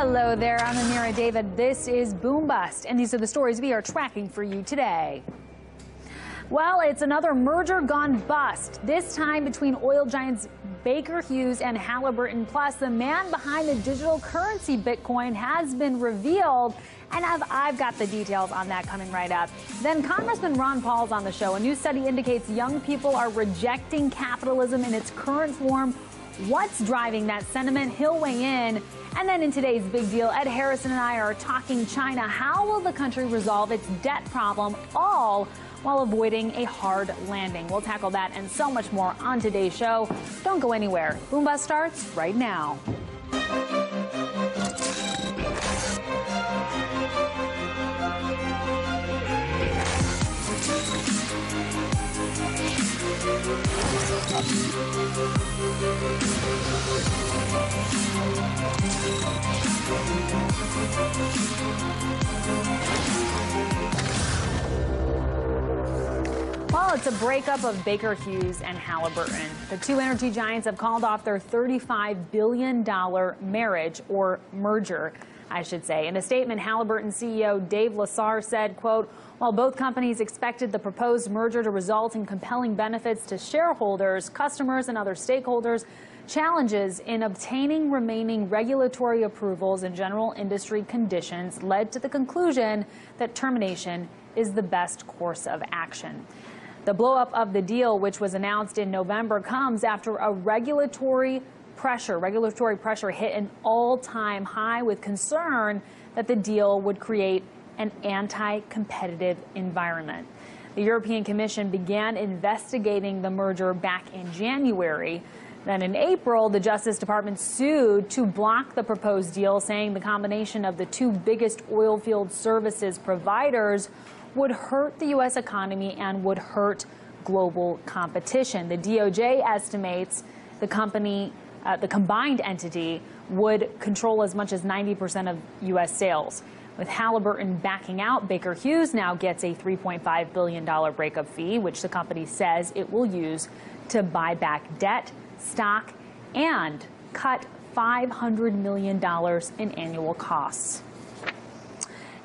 Hello there, I'm Amira David. This is Boom Bust, and these are the stories we are tracking for you today. Well, it's another merger gone bust, this time between oil giants Baker Hughes and Halliburton. Plus, the man behind the digital currency Bitcoin has been revealed, and I've got the details on that coming right up. Then Congressman Ron Paul's on the show. A new study indicates young people are rejecting capitalism in its current form. What's driving that sentiment? He'll weigh in. And then in today's big deal, Ed Harrison and I are talking China. How will the country resolve its debt problem, all while avoiding a hard landing? We'll tackle that and so much more on today's show. Don't go anywhere. Boom Bust starts right now. Well, it's a breakup of Baker Hughes and Halliburton. The two energy giants have called off their $35 billion marriage, or merger, I should say. In a statement, Halliburton CEO Dave Lesar said, quote, "While both companies expected the proposed merger to result in compelling benefits to shareholders, customers, and other stakeholders, challenges in obtaining remaining regulatory approvals and general industry conditions led to the conclusion that termination is the best course of action." The blowup of the deal, which was announced in November, comes after a regulatory pressure hit an all-time high, with concern that the deal would create an anti-competitive environment. The European Commission began investigating the merger back in January. Then in April, the Justice Department sued to block the proposed deal, saying the combination of the two biggest oil field services providers would hurt the U.S. economy and would hurt global competition. The DOJ estimates the company, the combined entity, would control as much as 90% of U.S. sales. With Halliburton backing out, Baker Hughes now gets a $3.5 billion breakup fee, which the company says it will use to buy back debt, stock, and cut $500 million in annual costs.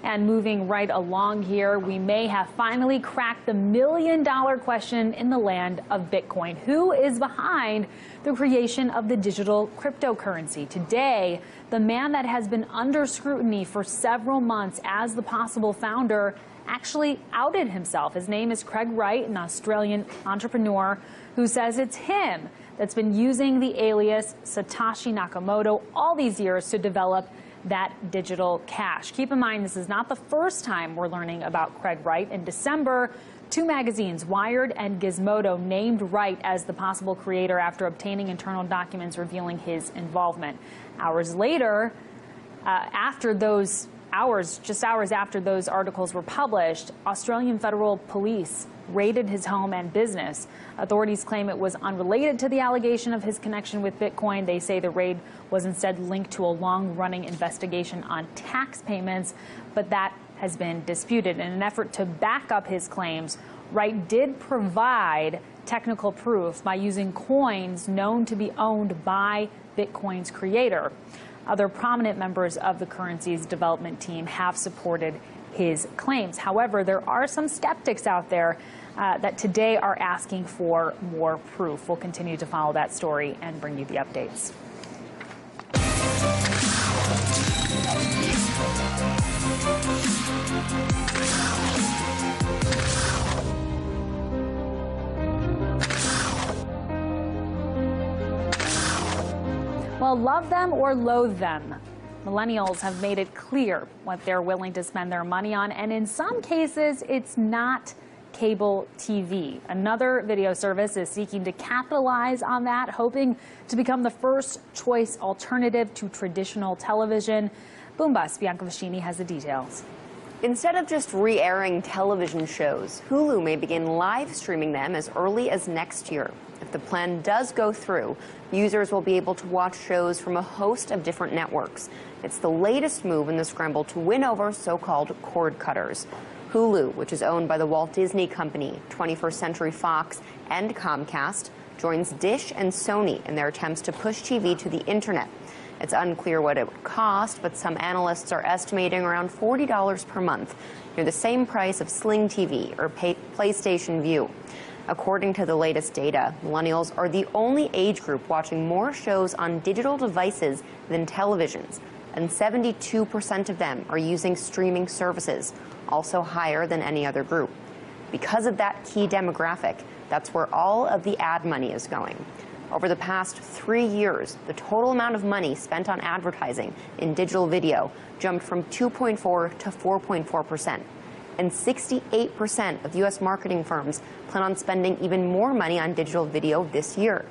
And moving right along here, we may have finally cracked the million-dollar question in the land of Bitcoin. Who is behind the creation of the digital cryptocurrency? Today, the man that has been under scrutiny for several months as the possible founder actually outed himself. His name is Craig Wright, an Australian entrepreneur who says it's him that's been using the alias Satoshi Nakamoto all these years to develop that digital cash. Keep in mind, this is not the first time we're learning about Craig Wright. In December, two magazines, Wired and Gizmodo, named Wright as the possible creator after obtaining internal documents revealing his involvement. Just hours after those articles were published, Australian federal police raided his home and business. Authorities claim it was unrelated to the allegation of his connection with Bitcoin. They say the raid was instead linked to a long-running investigation on tax payments, but that has been disputed. In an effort to back up his claims, Wright did provide technical proof by using coins known to be owned by Bitcoin's creator. Other prominent members of the currency's development team have supported his claims. However, there are some skeptics out there that today are asking for more proof. We'll continue to follow that story and bring you the updates. Well, love them or loathe them, millennials have made it clear what they're willing to spend their money on, and in some cases, it's not cable TV. Another video service is seeking to capitalize on that, hoping to become the first choice alternative to traditional television. Boom Bust, Bianca Viscini has the details. Instead of just re-airing television shows, Hulu may begin live streaming them as early as next year. If the plan does go through, users will be able to watch shows from a host of different networks. It's the latest move in the scramble to win over so-called cord cutters. Hulu, which is owned by the Walt Disney Company, 21st Century Fox, and Comcast, joins Dish and Sony in their attempts to push TV to the internet. It's unclear what it would cost, but some analysts are estimating around $40 per month, near the same price of Sling TV or PlayStation Vue. According to the latest data, millennials are the only age group watching more shows on digital devices than televisions, and 72% of them are using streaming services, also higher than any other group. Because of that key demographic, that's where all of the ad money is going. Over the past 3 years, the total amount of money spent on advertising in digital video jumped from 2.4% to 4.4%. And 68% of U.S. marketing firms plan on spending even more money on digital video this year.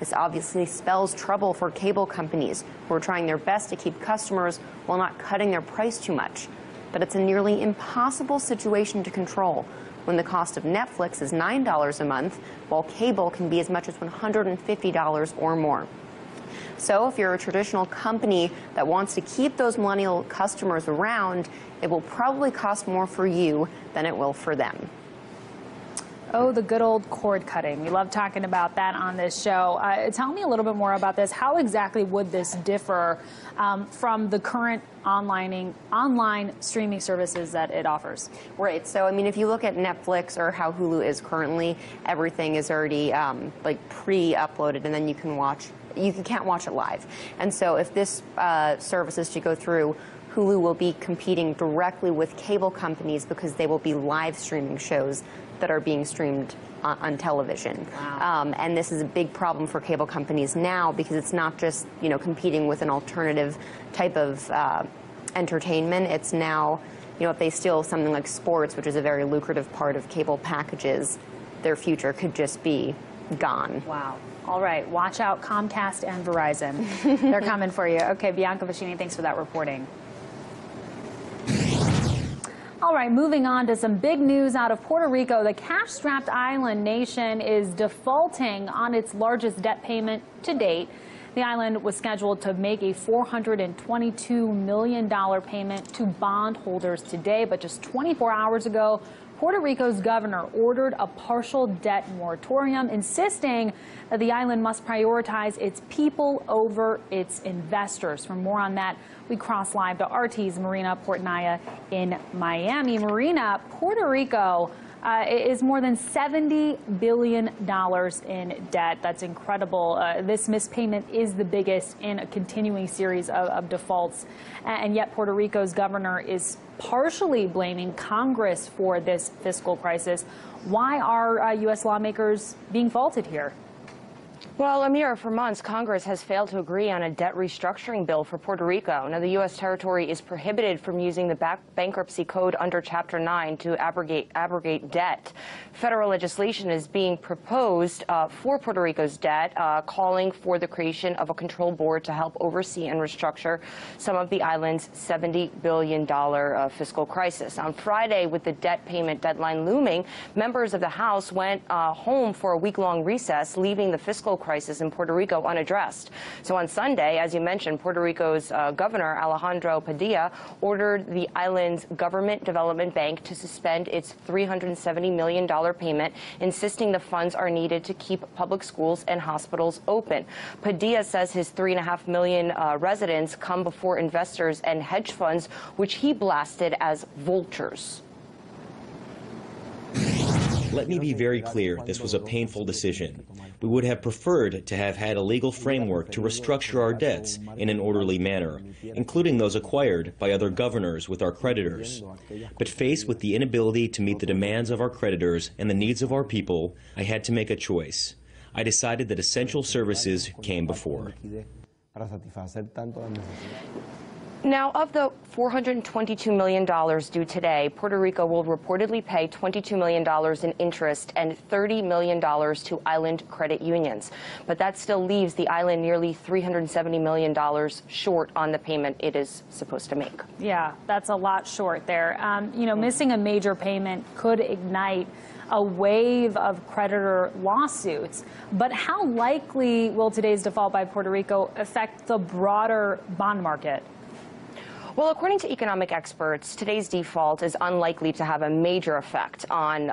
This obviously spells trouble for cable companies who are trying their best to keep customers while not cutting their price too much. But it's a nearly impossible situation to control when the cost of Netflix is $9 a month, while cable can be as much as $150 or more. So if you're a traditional company that wants to keep those millennial customers around, it will probably cost more for you than it will for them. Oh, the good old cord cutting. We love talking about that on this show. Tell me a little bit more about this. How exactly would this differ from the current online streaming services that it offers? Right. So, I mean, if you look at Netflix or how Hulu is currently, everything is already like pre-uploaded, and then you can watch. You can't watch it live. And so if this service is to go through, Hulu will be competing directly with cable companies because they will be live streaming shows that are being streamed on television. Wow. And this is a big problem for cable companies now because it's not just, you know, competing with an alternative type of entertainment. It's now, you know, if they steal something like sports, which is a very lucrative part of cable packages, their future could just be gone. Wow. All right. Watch out, Comcast and Verizon. They're coming for you. Okay, Bianca Viscini, thanks for that reporting. All right, moving on to some big news out of Puerto Rico. The cash-strapped island nation is defaulting on its largest debt payment to date. The island was scheduled to make a $422 million payment to bondholders today, but just 24 hours ago, Puerto Rico's governor ordered a partial debt moratorium, insisting that the island must prioritize its people over its investors. For more on that, we cross live to RT's Marina Portnaya in Miami. Marina, Puerto Rico is more than $70 billion in debt. That's incredible. This missed payment is the biggest in a continuing series of defaults. And yet Puerto Rico's governor is partially blaming Congress for this fiscal crisis. Why are U.S. lawmakers being faulted here? Well, Amira, for months, Congress has failed to agree on a debt restructuring bill for Puerto Rico. Now, the U.S. territory is prohibited from using the bankruptcy code under Chapter 9 to abrogate debt. Federal legislation is being proposed for Puerto Rico's debt, calling for the creation of a control board to help oversee and restructure some of the island's $70 billion fiscal crisis. On Friday, with the debt payment deadline looming, members of the House went home for a week-long recess, leaving the fiscal crisis in Puerto Rico unaddressed. So on Sunday, as you mentioned, Puerto Rico's governor, Alejandro Padilla, ordered the island's Government Development Bank to suspend its $370 million payment, insisting the funds are needed to keep public schools and hospitals open. Padilla says his 3.5 million residents come before investors and hedge funds, which he blasted as vultures. Let me be very clear, this was a painful decision. We would have preferred to have had a legal framework to restructure our debts in an orderly manner, including those acquired by other governors with our creditors. But faced with the inability to meet the demands of our creditors and the needs of our people, I had to make a choice. I decided that essential services came before. Now, of the $422 million due today, Puerto Rico will reportedly pay $22 million in interest and $30 million to island credit unions. But that still leaves the island nearly $370 million short on the payment it is supposed to make. Yeah, that's a lot short there. You know, missing a major payment could ignite a wave of creditor lawsuits. But how likely will today's default by Puerto Rico affect the broader bond market? Well, according to economic experts, today's default is unlikely to have a major effect on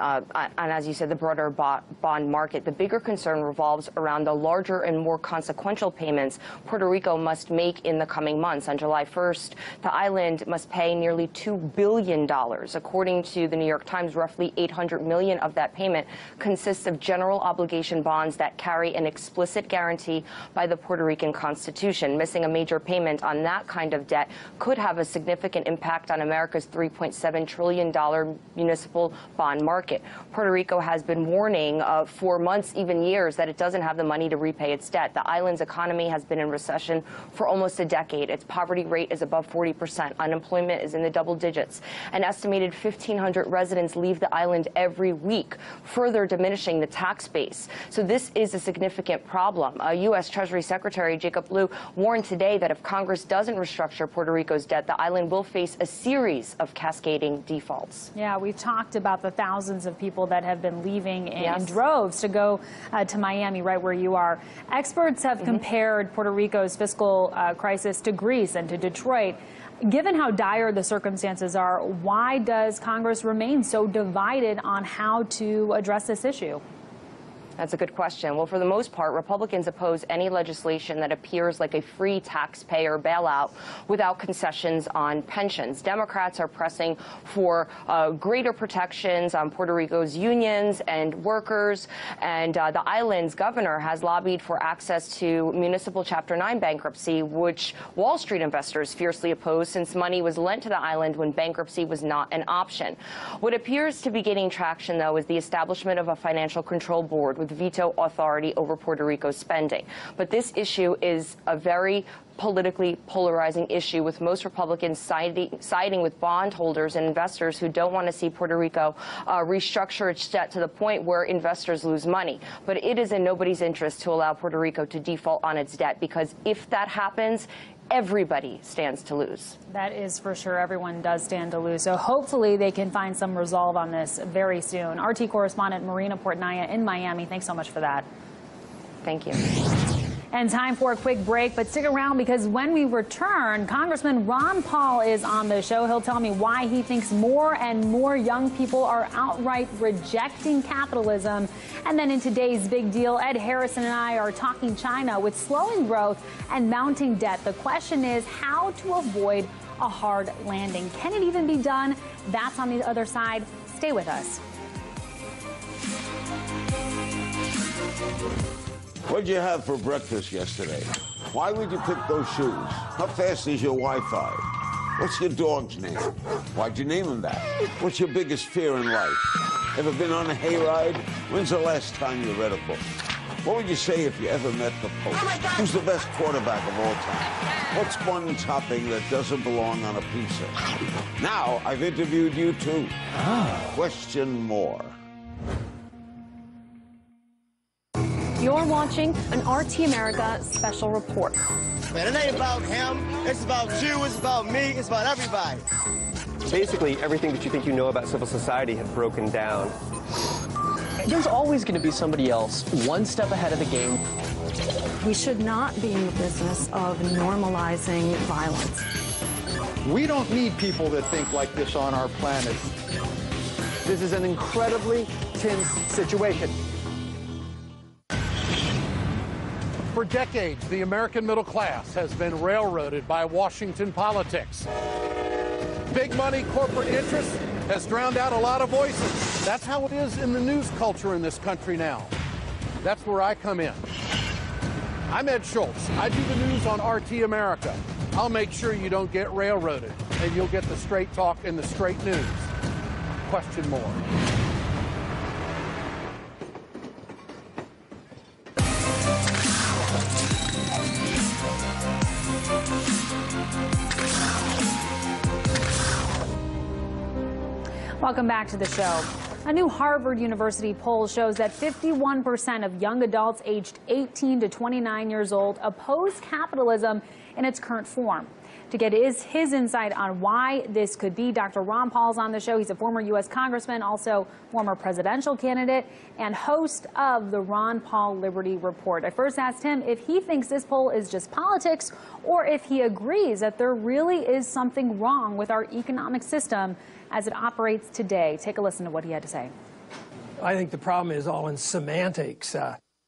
as you said, the broader bond market. The bigger concern revolves around the larger and more consequential payments Puerto Rico must make in the coming months. On July 1st, the island must pay nearly $2 billion. According to the New York Times, roughly $800 million of that payment consists of general obligation bonds that carry an explicit guarantee by the Puerto Rican Constitution. Missing a major payment on that kind of debt could have a significant impact on America's $3.7 trillion municipal bond market. Puerto Rico has been warning for months, even years, that it doesn't have the money to repay its debt. The island's economy has been in recession for almost a decade. Its poverty rate is above 40%. Unemployment is in the double digits. An estimated 1,500 residents leave the island every week, further diminishing the tax base. So this is a significant problem. U.S. Treasury Secretary Jacob Lew warned today that if Congress doesn't restructure Puerto Rico's debt, the island will face a series of cascading defaults. Yeah, we've talked about the thousands of people that have been leaving in droves to go to Miami, right where you are. Experts have compared Puerto Rico's fiscal crisis to Greece and to Detroit. Given how dire the circumstances are, why does Congress remain so divided on how to address this issue? That's a good question. Well, for the most part, Republicans oppose any legislation that appears like a free taxpayer bailout without concessions on pensions. Democrats are pressing for greater protections on Puerto Rico's unions and workers, and the island's governor has lobbied for access to municipal Chapter 9 bankruptcy, which Wall Street investors fiercely oppose since money was lent to the island when bankruptcy was not an option. What appears to be gaining traction, though, is the establishment of a financial control board with veto authority over Puerto Rico's spending. But this issue is a very politically polarizing issue, with most Republicans siding with bondholders and investors who don't want to see Puerto Rico restructure its debt to the point where investors lose money. But it is in nobody's interest to allow Puerto Rico to default on its debt, because if that happens, everybody stands to lose. That is for sure. Everyone does stand to lose. So hopefully they can find some resolve on this very soon. RT correspondent Marina Portnaya in Miami, thanks so much for that. Thank you. And time for a quick break, but stick around, because when we return, Congressman Ron Paul is on the show. He'll tell me why he thinks more and more young people are outright rejecting capitalism. And then in today's big deal, Ed Harrison and I are talking China with slowing growth and mounting debt. The question is how to avoid a hard landing. Can it even be done? That's on the other side. Stay with us. What'd you have for breakfast yesterday? Why would you pick those shoes? How fast is your Wi-Fi? What's your dog's name? Why'd you name him that? What's your biggest fear in life? Ever been on a hayride? When's the last time you read a book? What would you say if you ever met the Pope? Who's the best quarterback of all time? What's one topping that doesn't belong on a pizza? Now I've interviewed you too. Question more. You're watching an RT America special report. Man, it ain't about him. It's about you. It's about me. It's about everybody. Basically, everything that you think you know about civil society had broken down. There's always going to be somebody else one step ahead of the game. We should not be in the business of normalizing violence. We don't need people that think like this on our planet. This is an incredibly tense situation. For decades, the American middle class has been railroaded by Washington politics. Big money corporate interest has drowned out a lot of voices. That's how it is in the news culture in this country now. That's where I come in. I'm Ed Schultz. I do the news on RT America. I'll make sure you don't get railroaded, and you'll get the straight talk and the straight news. Question more. Welcome back to the show. A new Harvard University poll shows that 51% of young adults aged 18 to 29 years old oppose capitalism in its current form. to get his insight on why this could be. Dr. Ron Paul's on the show. He's a former U.S. congressman, also former presidential candidate, and host of the Ron Paul Liberty Report. I first asked him if he thinks this poll is just politics or if he agrees that there really is something wrong with our economic system as it operates today. Take a listen to what he had to say. I think the problem is all in semantics.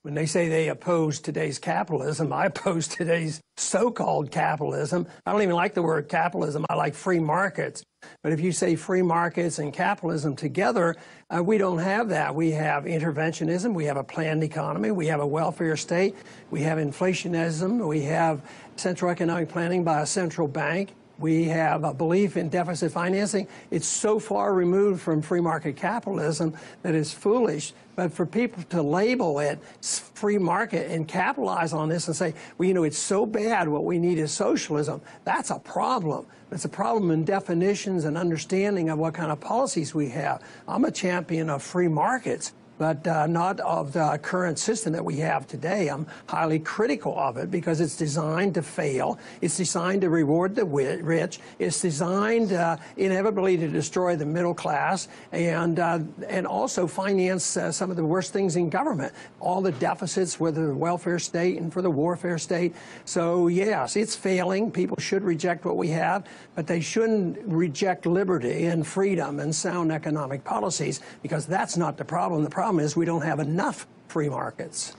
When they say they oppose today's capitalism, I oppose today's so-called capitalism. I don't even like the word capitalism. I like free markets. But if you say free markets and capitalism together, we don't have that. We have interventionism. We have a planned economy. We have a welfare state. We have inflationism. We have central economic planning by a central bank. We have a belief in deficit financing. It's so far removed from free market capitalism that it's foolish. But for people to label it free market and capitalize on this and say, well, you know, it's so bad, what we need is socialism, that's a problem. It's a problem in definitions and understanding of what kind of policies we have. I'm a champion of free markets, but not of the current system that we have today. I'm highly critical of it because it's designed to fail. It's designed to reward the rich. It's designed inevitably to destroy the middle class and also finance some of the worst things in government. All the deficits, whether the welfare state and for the warfare state. So yes, it's failing. People should reject what we have, but they shouldn't reject liberty and freedom and sound economic policies because that's not the problem. The problem is we don't have enough free markets.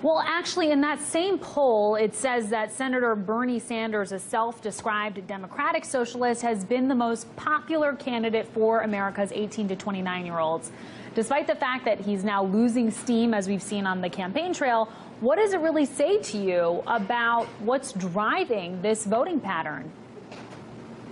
Well, actually, in that same poll, it says that Senator Bernie Sanders, a self-described democratic socialist, has been the most popular candidate for America's 18 to 29-year-olds. Despite the fact that he's now losing steam, as we've seen on the campaign trail, what does it really say to you about what's driving this voting pattern?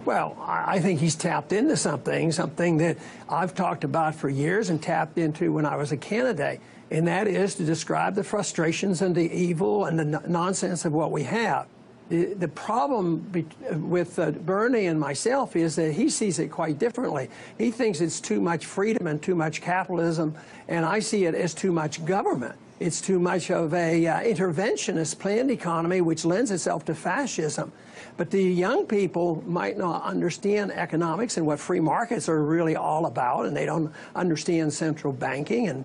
Well, I think he's tapped into something that I've talked about for years and tapped into when I was a candidate, and that is to describe the frustrations and the evil and the nonsense of what we have. The problem with Bernie and myself is that he sees it quite differently. He thinks it's too much freedom and too much capitalism, and I see it as too much government. It's too much of a interventionist planned economy, which lends itself to fascism. But the young people might not understand economics and what free markets are really all about, and they don't understand central banking. And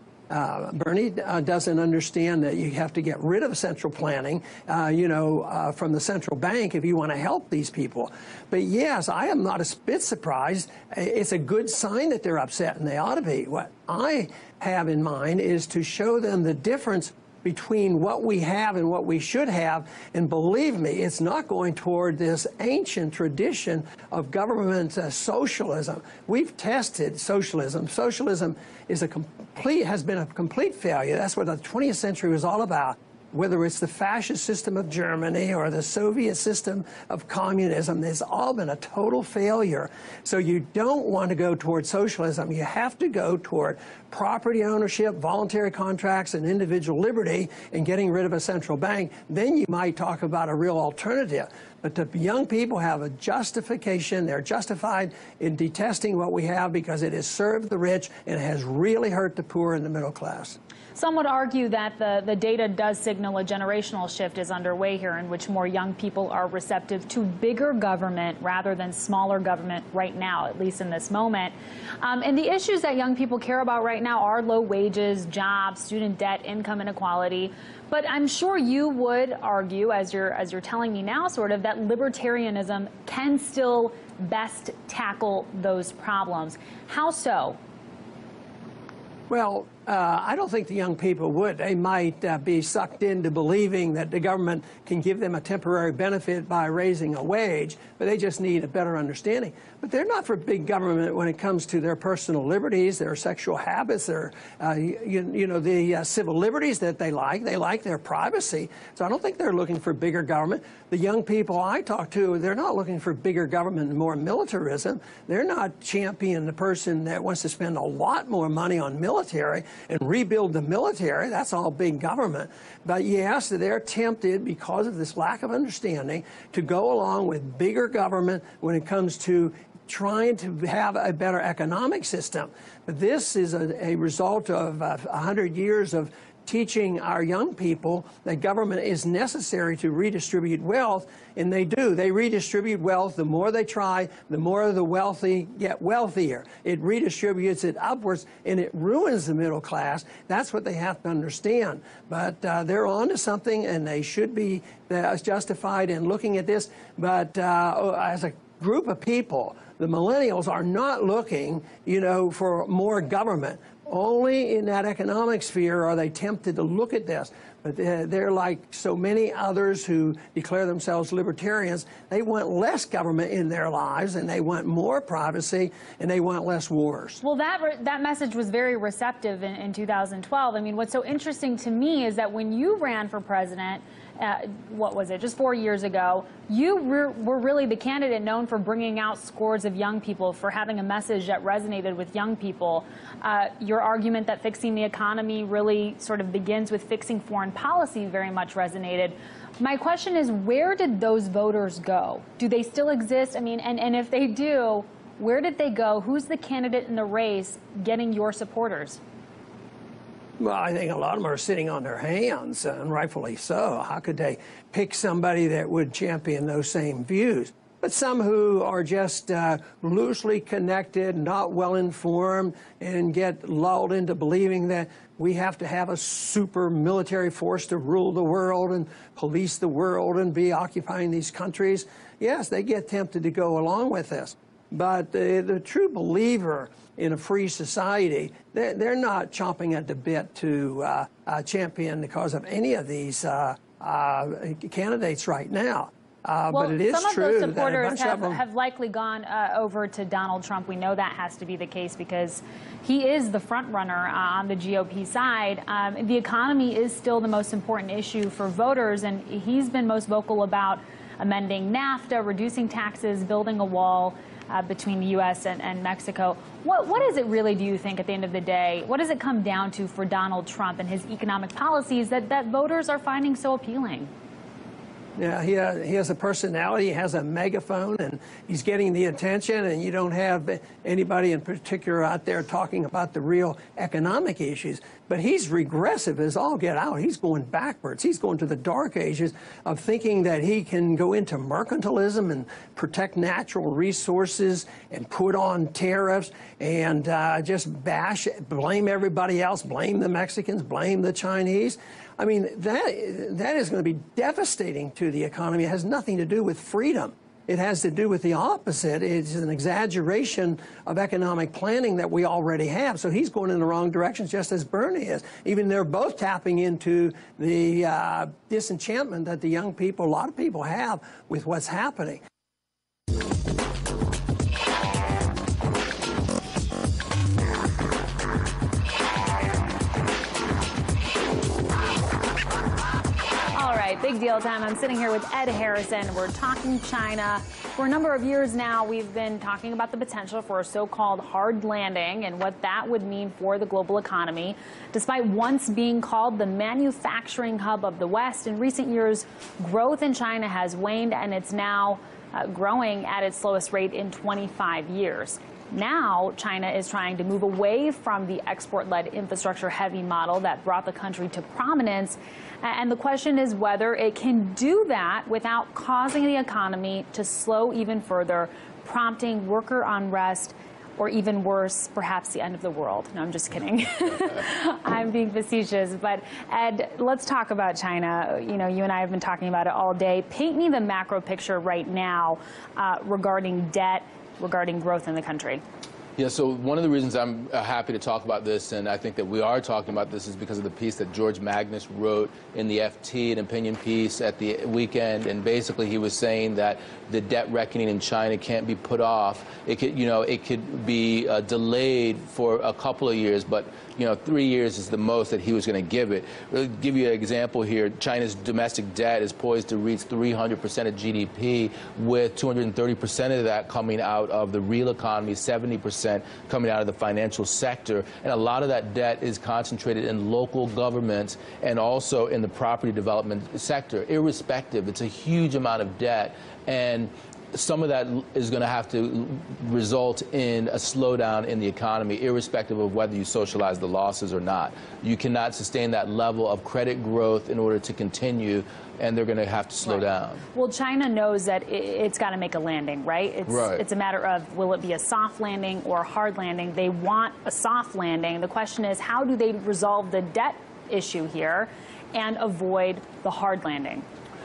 Bernie doesn't understand that you have to get rid of central planning, from the central bank if you want to help these people. But yes, I am not a bit surprised. It's a good sign that they're upset, and they ought to be. What I have in mind is to show them the difference between what we have and what we should have. And believe me, it's not going toward this ancient tradition of government socialism. We've tested socialism. Socialism is has been a complete failure. That's what the 20th century was all about. Whether it's the fascist system of Germany or the Soviet system of communism, it's all been a total failure. So you don't want to go toward socialism. You have to go toward property ownership, voluntary contracts, and individual liberty, and getting rid of a central bank. Then you might talk about a real alternative. But the young people have a justification. They're justified in detesting what we have because it has served the rich and has really hurt the poor and the middle class. Some would argue that the data does signal a generational shift is underway here, in which more young people are receptive to bigger government rather than smaller government right now, at least in this moment. And the issues that young people care about right now are low wages, jobs, student debt, income inequality. But I'm sure you would argue, as you're telling me now, sort of, that libertarianism can still best tackle those problems. How so? Well, I don't think the young people would. They might be sucked into believing that the government can give them a temporary benefit by raising a wage, but they just need a better understanding. But they're not for big government when it comes to their personal liberties, their sexual habits, their, the civil liberties that they like. They like their privacy. So I don't think they're looking for bigger government. The young people I talk to, they're not looking for bigger government and more militarism. They're not championing the person that wants to spend a lot more money on military and rebuild the military. That's all big government. But yes, they're tempted, because of this lack of understanding, to go along with bigger government when it comes to trying to have a better economic system. But this is a result of 100 years of teaching our young people that government is necessary to redistribute wealth, and they do. They redistribute wealth. The more they try, the more the wealthy get wealthier. It redistributes it upwards, and it ruins the middle class. That's what they have to understand. But they're on to something, and they should be justified in looking at this. But as a group of people, the millennials are not looking, you know, for more government. Only in that economic sphere are they tempted to look at this. But they're like so many others who declare themselves libertarians. They want less government in their lives, and they want more privacy, and they want less wars. Well, that message was very receptive in 2012. I mean, what's so interesting to me is that when you ran for president, what was it, just 4 years ago, you were really the candidate known for bringing out scores of young people, for having a message that resonated with young people. Your argument that fixing the economy really sort of begins with fixing foreign policy very much resonated. My question is, where did those voters go? Do they still exist? I mean, and if they do, where did they go? Who's the candidate in the race getting your supporters? Well, I think a lot of them are sitting on their hands, and rightfully so. How could they pick somebody that would champion those same views? But some who are just loosely connected, not well informed, and get lulled into believing that we have to have a super military force to rule the world and police the world and be occupying these countries. Yes, they get tempted to go along with this. But the true believer in a free society, they're not chomping at the bit to champion the cause of any of these candidates right now. Well, but it is true that a bunch of them... Some of those supporters have likely gone over to Donald Trump. We know that has to be the case because he is the front runner on the GOP side. The economy is still the most important issue for voters, and he's been most vocal about amending NAFTA, reducing taxes, building a wall between the U.S. and Mexico. What is it really, do you think, at the end of the day, what does it come down to for Donald Trump and his economic policies that voters are finding so appealing? Yeah, he has a personality, he has a megaphone, and he's getting the attention, and you don't have anybody in particular out there talking about the real economic issues. But he's regressive as all get out. He's going backwards. He's going to the dark ages of thinking that he can go into mercantilism and protect natural resources and put on tariffs and just bash, blame everybody else, blame the Mexicans, blame the Chinese. I mean, that is going to be devastating to the economy. It has nothing to do with freedom. It has to do with the opposite. It's an exaggeration of economic planning that we already have. So he's going in the wrong direction, just as Bernie is. Even they're both tapping into the disenchantment that the young people, a lot of people have with what's happening. Big deal time. I'm sitting here with Ed Harrison. We're talking China. For a number of years now, we've been talking about the potential for a so-called hard landing and what that would mean for the global economy. Despite once being called the manufacturing hub of the West, in recent years, growth in China has waned, and it's now growing at its slowest rate in 25 years. Now, China is trying to move away from the export-led infrastructure-heavy model that brought the country to prominence. And the question is whether it can do that without causing the economy to slow even further, prompting worker unrest, or even worse, perhaps the end of the world. No, I'm just kidding. I'm being facetious. But, Ed, let's talk about China. You know, you and I have been talking about it all day. Paint me the macro picture right now regarding debt, regarding growth in the country. Yeah, so one of the reasons I'm happy to talk about this, and I think that we are talking about this, is because of the piece that George Magnus wrote in the FT, an opinion piece at the weekend, and basically he was saying that the debt reckoning in China can't be put off. It could, you know, it could be delayed for a couple of years, but you know, 3 years is the most that he was going to give it. I'll give you an example here. China's domestic debt is poised to reach 300% of GDP, with 230% of that coming out of the real economy, 70% coming out of the financial sector. And a lot of that debt is concentrated in local governments and also in the property development sector, irrespective. It's a huge amount of debt. And some of that is going to have to result in a slowdown in the economy, irrespective of whether you socialize the losses or not. You cannot sustain that level of credit growth in order to continue, and they're going to have to slow down. Well, China knows that it's got to make a landing, right? It's a matter of, will it be a soft landing or a hard landing? They want a soft landing. The question is, how do they resolve the debt issue here and avoid the hard landing?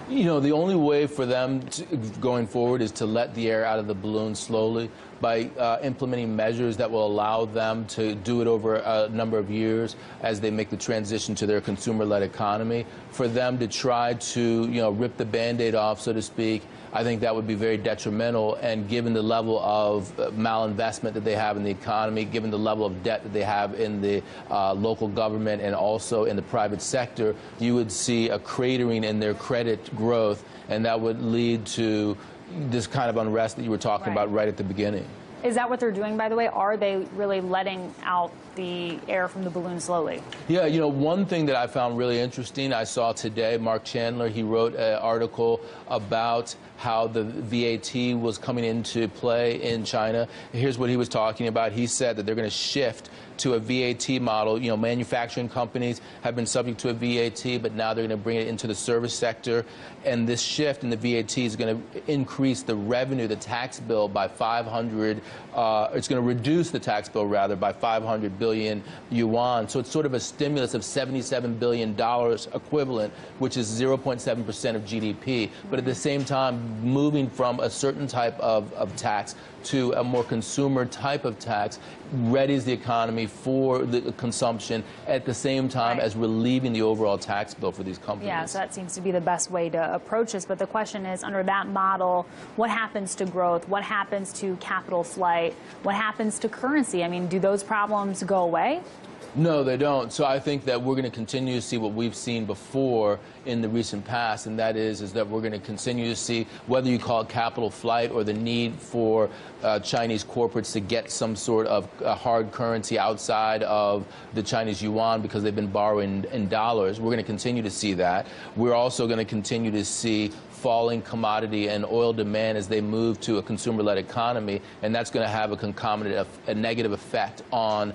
You know, the only way for them going forward is to let the air out of the balloon slowly by implementing measures that will allow them to do it over a number of years as they make the transition to their consumer-led economy. For them to try to, you know, rip the Band-Aid off, so to speak, I think that would be very detrimental. And given the level of malinvestment that they have in the economy, given the level of debt that they have in the local government and also in the private sector, you would see a cratering in their credit growth, and that would lead to this kind of unrest that you were talking about right at the beginning. Is that what they're doing, by the way? Are they really letting out the air from the balloon slowly? Yeah, you know, one thing that I found really interesting, I saw today, Mark Chandler, he wrote an article about how the VAT was coming into play in China. Here's what he was talking about. He said that they're going to shift to a VAT model. You know, manufacturing companies have been subject to a VAT, but now they're going to bring it into the service sector. And this shift in the VAT is going to increase the revenue, the tax bill, by 500. It's going to reduce the tax bill, rather, by 500 billion yuan. So it's sort of a stimulus of $77 billion equivalent, which is 0.7% of GDP. But at the same time, moving from a certain type of tax to a more consumer type of tax readies the economy for the consumption at the same time as relieving the overall tax bill for these companies. Yeah, so that seems to be the best way to approach this. But the question is, under that model, what happens to growth? What happens to capital flight? What happens to currency? I mean, do those problems go away? No, they don't. So I think that we're going to continue to see what we've seen before in the recent past, and that is that we're going to continue to see, whether you call it capital flight or the need for Chinese corporates to get some sort of hard currency outside of the Chinese yuan because they've been borrowing in dollars, we're going to continue to see that. We're also going to continue to see falling commodity and oil demand as they move to a consumer-led economy, and that's going to have a concomitant, a negative effect on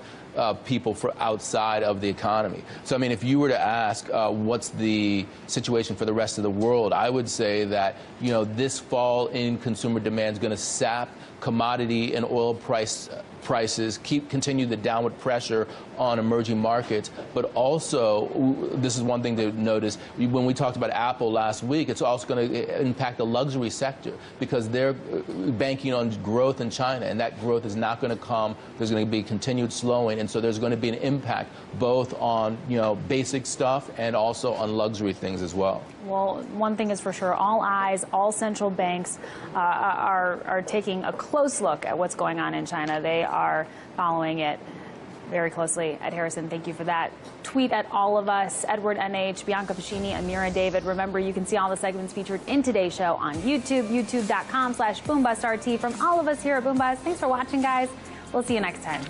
people for outside of the economy. So, I mean, if you were to ask what's the situation for the rest of the world, I would say that, you know, this fall in consumer demand is going to sap commodity and oil prices, continue the downward pressure on emerging markets. But also, this is one thing to notice, when we talked about Apple last week, it's also going to impact the luxury sector because they're banking on growth in China, and that growth is not going to come. There's going to be continued slowing, and so there's going to be an impact both on, you know, basic stuff and also on luxury things as well. Well, one thing is for sure, all eyes, all central banks are taking a close look at what's going on in China. They are following it very closely. Ed Harrison, thank you for that. Tweet at all of us, Edward NH, Bianca Viscini, Amira David. Remember, you can see all the segments featured in today's show on YouTube, youtube.com/BoomBustRT. From all of us here at Boom Bust, thanks for watching, guys. We'll see you next time.